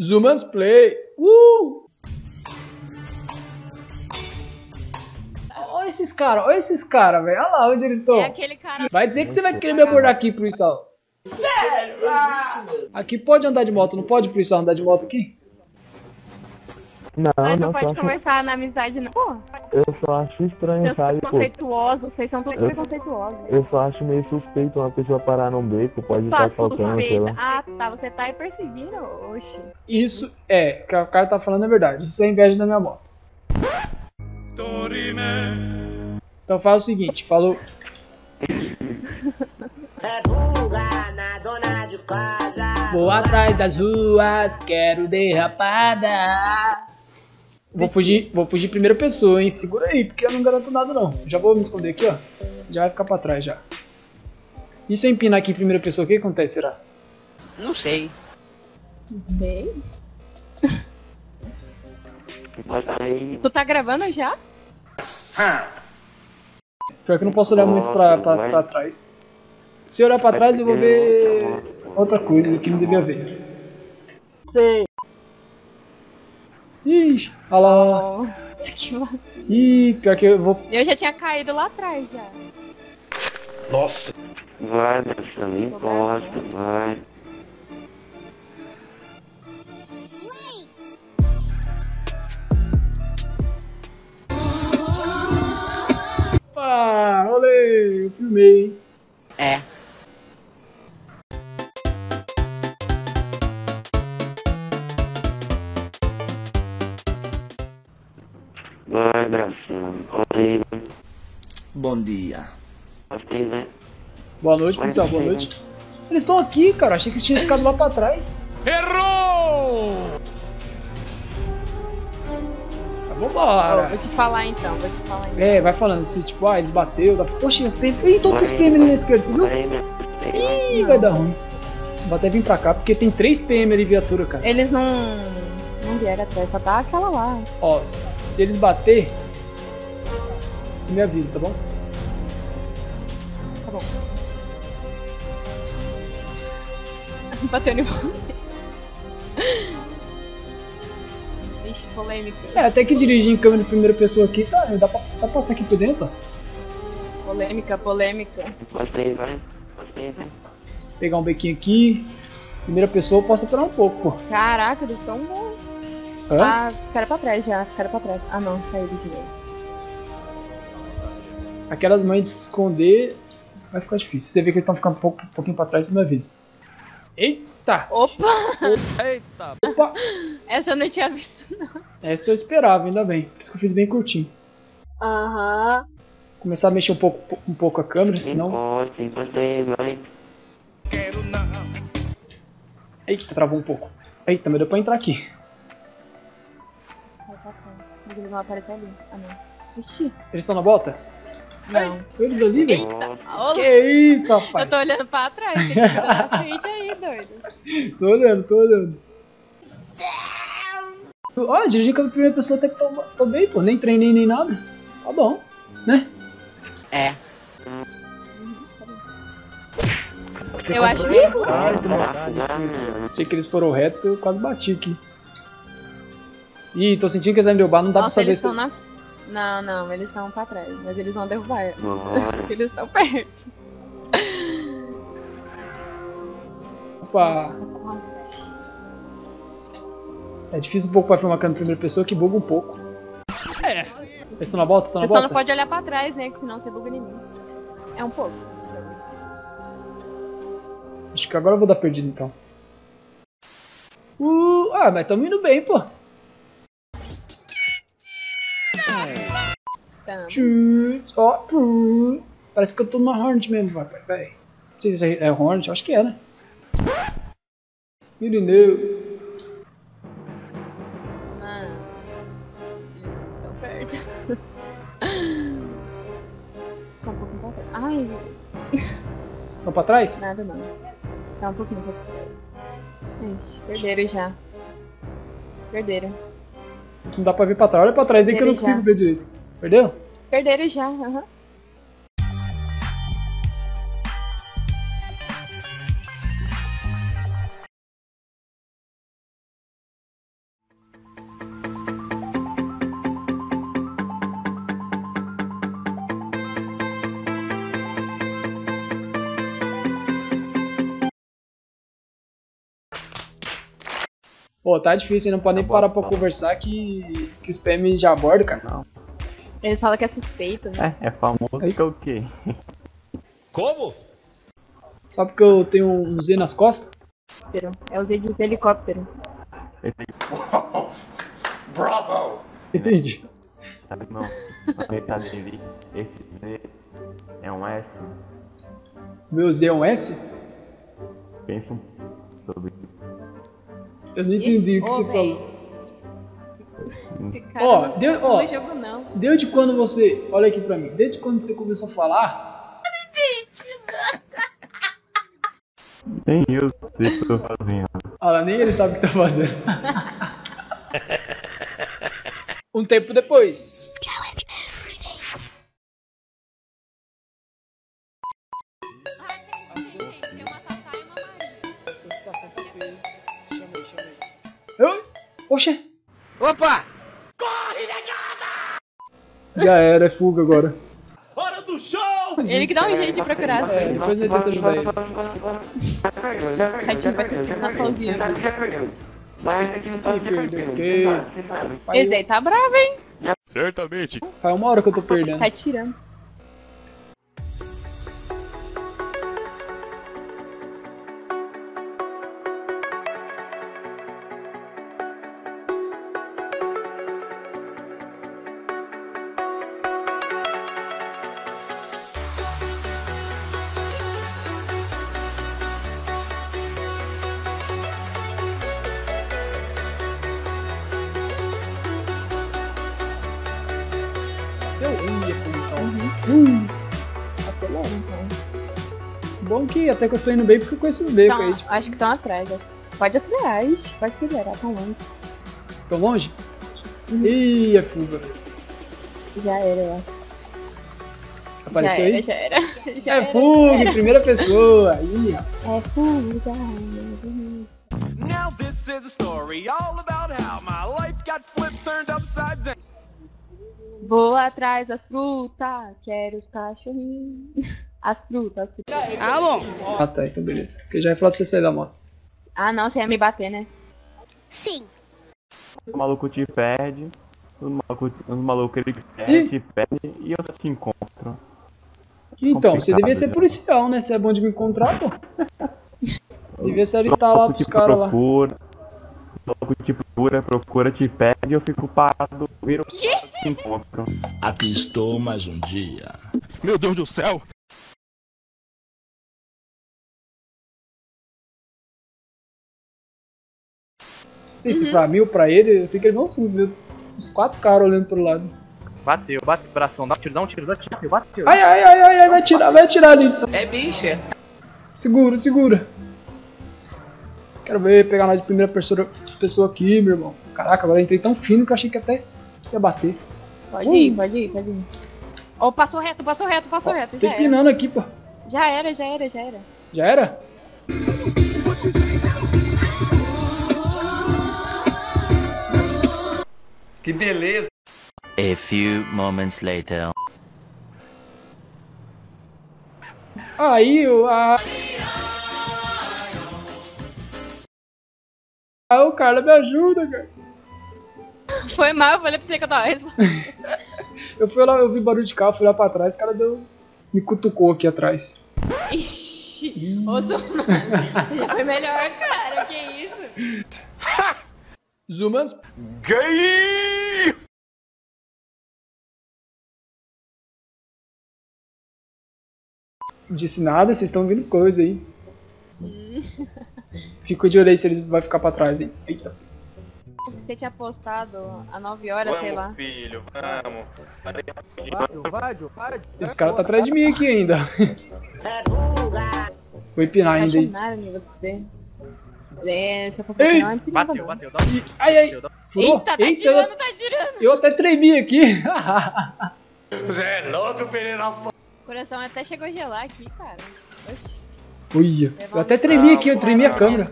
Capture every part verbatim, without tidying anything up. Zumans Play! Uh! Olha esses caras, olha esses caras, velho. Olha lá onde eles estão. É aquele cara... Vai dizer que você vai querer me abordar aqui, Pruissal. Aqui pode andar de moto, não pode, Pruissal, andar de moto aqui? Não, mas não, não pode conversar acho... na amizade, não. Porra. Eu só acho estranho, Deus sabe? Preconceituoso, vocês são todos eu... preconceituosos. Eu só acho meio suspeito uma pessoa parar num beco, pode só estar faltando. Ah, tá, você tá aí perseguindo, oxi. Isso é, o que o cara tá falando é verdade. Isso é inveja da minha moto. Então faz o seguinte, falou. Vou atrás das ruas, quero derrapada. Vou fugir, vou fugir primeira pessoa, hein? Segura aí, porque eu não garanto nada, não. Já vou me esconder aqui, ó. Já vai ficar pra trás, já. E se eu empinar aqui em primeira pessoa, o que acontece, será? Não sei. Não sei? Tu tá gravando já? Pior que eu não posso olhar muito pra, pra, pra trás. Se eu olhar pra trás, eu vou ver outra coisa que não devia ver. Sei. Ixi, olha lá. Nossa, que massa. Ih, pior que eu vou... Eu já tinha caído lá atrás, já. Nossa. Vai, deixa, não importa, vai. Opa, olê, eu filmei. É. Bom dia. Boa noite, pessoal. Boa noite. Eles estão aqui, cara. Achei que eles tinham ficado lá pra trás. Errou! Tá, vambora. Oh, vou te falar então, vou te falar então. É, vai falando assim, tipo, ah, eles bateu. Dá... Poxa, eles têm... Ih, tô três P M ali na esquerda, você viu? Ih, vai dar ruim. Vou até vir pra cá, porque tem três P M ali viatura, cara. Eles não... Não vieram atrás, só tá aquela lá. Ó, se eles bater... Você me avisa, tá bom? Tá bom. Bateu no bom. Ixi, polêmica. É, até que dirigir em câmera de primeira pessoa aqui, tá? Dá pra, dá pra passar aqui por dentro, ó. Polêmica, polêmica. Gostei, vai. Gostei, vai. Pegar um bequinho aqui. Primeira pessoa, posso esperar um pouco, pô. Caraca, eles tão bons. Hã? Ah, ficaram pra trás já, ficaram pra trás. Ah, não, saiu de direito. Aquelas mães de se esconder vai ficar difícil. Você vê que eles estão ficando um, pouco, um pouquinho pra trás, você me avisa. Eita! Opa! Eita! Opa! Essa eu não tinha visto, não. Essa eu esperava, ainda bem. Por isso que eu fiz bem curtinho. Aham. Uh-huh. Começar a mexer um pouco, um pouco a câmera, senão... Eita, travou um pouco. Eita, mas deu pra entrar aqui. Eles vão aparecer ali. Ah, não. Ixi. Eles estão na volta? Não. Eles ali, velho? Que isso, rapaz? Eu tô olhando pra trás, tem que ficar na frente aí, doido. Tô olhando, tô olhando. Ó, oh, dirigir com a primeira pessoa até que tô, tô bem, pô. Nem treinei, nem nada. Tá bom, né? É. Eu acho mesmo. Achei que eles foram reto, eu quase bati aqui. Ih, tô sentindo que eles vão me derrubar, não dá nossa, pra saber se... Na... Não, não, eles estão pra trás, mas eles vão derrubar. Eles estão perto. Opa! É difícil um pouco pra filmar a câmera em primeira pessoa, que buga um pouco. É! Eles estão na volta? Estão na volta? Só não pode olhar pra trás, né? Que senão você buga em mim. É um pouco. Acho que agora eu vou dar perdido então. Uh, ah, mas tamo indo bem, pô. Oh, parece que eu tô numa Hornet mesmo, vai, vai, vai. Não sei se é Hornet, acho que é, né? Irineu. Ah, eles tão perto. Tá um pouquinho pra trás. Ai. Tão pra trás? Nada não. Tá um pouquinho pra trás. Ixi, perderam já. Perderam. Não dá pra ver pra trás, olha pra trás aí que eu não consigo ver direito. Perdeu? Perderam já, aham. Uhum. Pô, tá difícil, não pode nem parar pra conversar que, que os P M já abordam, cara. Não. Eles falam que é suspeito, né? É, é famoso que é o quê? Como? Só porque eu tenho um Z nas costas? É o Z de helicóptero. Bravo! Entendi. Sabe, meu, na metade de vida, esse Z é um S. Meu Z é um S? Pensa sobre isso. Eu não entendi o que oh, você véi. falou. Ó, oh, deu, oh, deu de quando você... Olha aqui pra mim. Desde quando você começou a falar... Nem eu sei o que eu tô fazendo. Olha, nem ele sabe o que tá fazendo. Um tempo depois. Challenge everything. Ah, tem que ter uma tatá e uma marinha. Sua situação tá feia. Chama aí, chama aí. Oxê. Opa! Corre, negada! Já era, é fuga agora. Hora do show! Ele que dá um jeito de procurar. É, depois ele tenta ajudar ele. A gente vai ter que ficar sozinho. Ai, perdeu, que... Esse aí tá bravo, hein? Certamente. Faz uma hora que eu tô perdendo. Tá tirando. Eu ia comentar. Uhum. Hum. Até logo, então. Bom que até que eu tô indo bem porque eu conheço os becos então, aí. Tipo... Acho que estão atrás. Acho. Pode acelerar, ixi. Pode acelerar. Tão longe. Tão longe? Uhum. Ih, é fuga. Já era, eu acho. Apareceu já aí? Já era, já era. Já é era, fuga, já era. Primeira pessoa. Ih, é fuga. Now this is a story all about how my life got flipped, turned upside down. Vou atrás das frutas, quero os cachorrinhos. As frutas, as frutas. Ah, bom. Ah, tá, então beleza. Porque eu já ia falar pra você sair da moto. Ah, não, você ia me bater, né? Sim. O maluco te perde, os malucos maluco, ele perde, te perde e eu te encontro. Então, complicado, você devia ser policial, já. Né? Você é bom de me encontrar, pô. Devia ser estar lá pros caras lá. Logo te procura, procura, te pede, eu fico parado, viro e encontro. Aqui estou mais um dia. Meu Deus do céu! Não sei uhum. se pra mim ou pra ele, eu sei que ele não assustou. Os quatro caras olhando pro lado. Bateu, bateu, bração, dá um tiro, dá um tiro, dá um tiro, bateu. Ai, ai, ai, ai, ai, vai atirar, vai atirar ali. É bicha. Segura, segura. Quero ver pegar nós de primeira pessoa aqui, meu irmão. Caraca, agora eu entrei tão fino que eu achei que até ia bater. Pode uh. ir, pode ir, pode ir. Ó, oh, passou reto, passou reto, passou oh, reto. Tô empinando aqui, pô. Já era, já era, já era. Já era? Que beleza. A few moments later. Aí, o... A... Ah, o Carla me ajuda, cara. Foi mal, eu falei pra você que eu tava respondendo. Eu fui lá, eu vi barulho de carro, fui lá pra trás, o cara deu... me cutucou aqui atrás. Ixi, ô Zumans, já foi melhor, cara, que isso? Zumans... Gay! Não disse nada, vocês estão vendo coisa aí. Fico de olho aí se eles vão ficar pra trás, hein? Eita. Você tinha postado há nove horas, vamos, sei lá. Filho, vamos. Vai, vai, vai. Os caras tá atrás de mim aqui ainda. Vou empinar ainda aí. É, se eu fosse empinar, eu empinava. Bateu, bateu, dá um... Ai, ai. Eita, tá tirando, tá tirando. Eu até tremi aqui. Você é louco, Pereira. O coração até chegou a gelar aqui, cara. Oxi. Uia, eu até tremi aqui, eu tremi a câmera.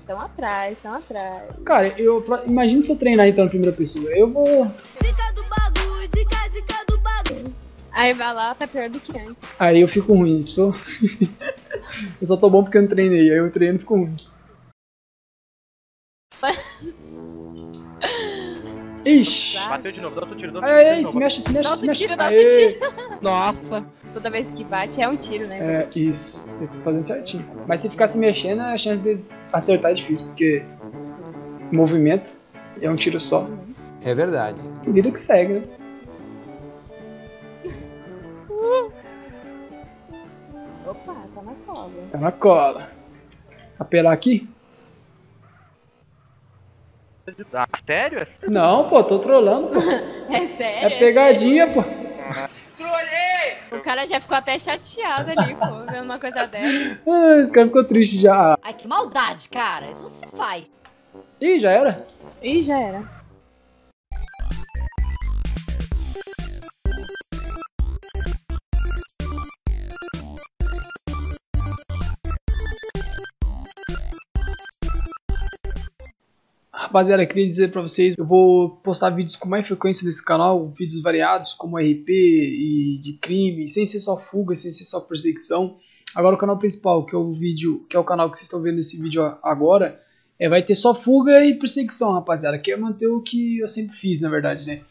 Estão atrás, estão atrás. Cara, eu imagina se eu treinar então na primeira pessoa. Eu vou. Zica do bagulho, zica, zica do bagulho. Aí vai lá, tá pior do que antes. Aí eu fico ruim, pessoal. Eu só tô bom porque eu não treinei, aí eu treino e fico ruim. Ixi. Bateu de novo, dá outro tiro, dá outro tiro. Ei, se mexe, se mexe, se mexe. Dá outro tiro, dá outro tiro. Nossa. Toda vez que bate é um tiro, né? É, isso. Eles fazendo certinho. Mas se ficar se mexendo, a chance deles acertar é difícil, porque movimento é um tiro só. É verdade. Vida que segue, né? Opa, tá na cola. Tá na cola. Apelar aqui? Ah, sério? Não, pô, tô trolando, pô. É sério? É pegadinha, é pô. Trolei! O cara já ficou até chateado ali, pô, vendo uma coisa dessa. Ah, esse cara ficou triste já. Ai, que maldade, cara. Isso não se faz. Ih, já era? Ih, já era. Rapaziada, queria dizer pra vocês, eu vou postar vídeos com mais frequência nesse canal, vídeos variados como R P e de crime, sem ser só fuga, sem ser só perseguição. Agora o canal principal, que é o vídeo, que é o canal que vocês estão vendo nesse vídeo agora, é, vai ter só fuga e perseguição, rapaziada, que é manter o que eu sempre fiz, na verdade, né?